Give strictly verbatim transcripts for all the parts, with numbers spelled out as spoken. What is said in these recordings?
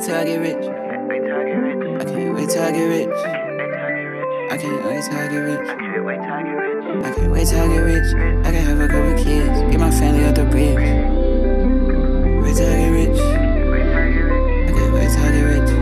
wait till I get rich. I can't wait till I get rich. I can't wait till I get rich. I can't wait till I get rich. I can have a couple kids, get my family out the bridge. Wait till I get rich. I can't wait till I get rich.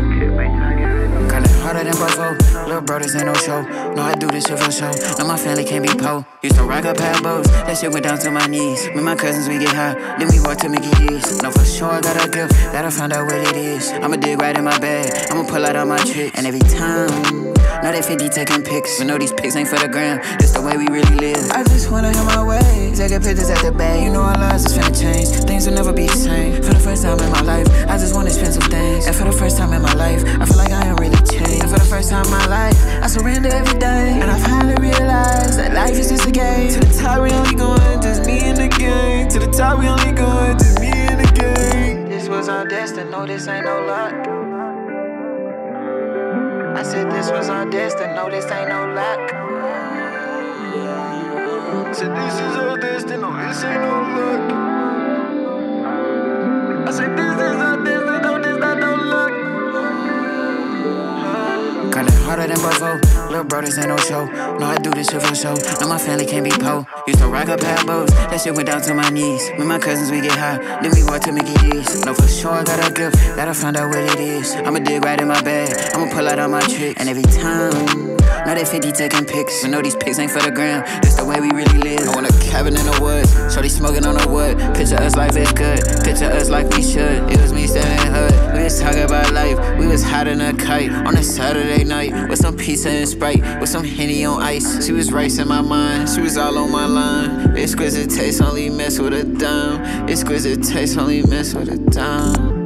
Kinda harder than Buffalo. Little brothers ain't no show. No, I do this shit for show. Now my family can't be po. Used to rock up half bows. That shit went down to my knees. Me and my cousins, we get high. Then we walk to Mickey D's. No, for sure I got a grip. Gotta find out what it is. I'ma dig right in my bag. I'ma pull out all my tricks. And every time, now they fifty taking pics. We know these pics ain't for the gram. That's the way we really live. I just wanna hear my way. Taking pictures at the bay. You know our lives is finna change. Things will never be the same. For the first time in my life, I just wanna spend some things. And for the first time in my life, I feel like I am really changed. And for the first time in my life, I surrender every day. And I finally realize that life is just a game. To the top we only going, just me and the gang. To the top we only going, just me and the gang. This was our destiny, no this ain't no luck. I said this was our destiny, no this ain't no luck. Said this is our destiny, no this ain't no luck. I said this is our destiny, no this ain't no luck. Kinda harder than Buffalo. Little brothers ain't no show. No, I do this shit for show. Now my family can't be po. Used to rock up half bows. That shit went down to my knees. Me and my cousins, we get high. Then we walk to Mickey D's. No, for sure I got a grip. Gotta find out what it is. I'ma dig right in my bag. I'ma pull out all my tricks. And every time, now they fifty taking pics. We know these pics ain't for the gram. That's the way we really live. I want a cabin in the woods. Shorty smoking on the wood. Picture us like it's good. Picture us like we should. It was me standing hood. We was talking about life. We was hot in a kite on a Saturday night, with some pizza and Sprite, with some Henny on ice. She was rice in my mind, she was all on my line. Exquisite taste, only mess with a dime. Exquisite taste, only mess with a dime.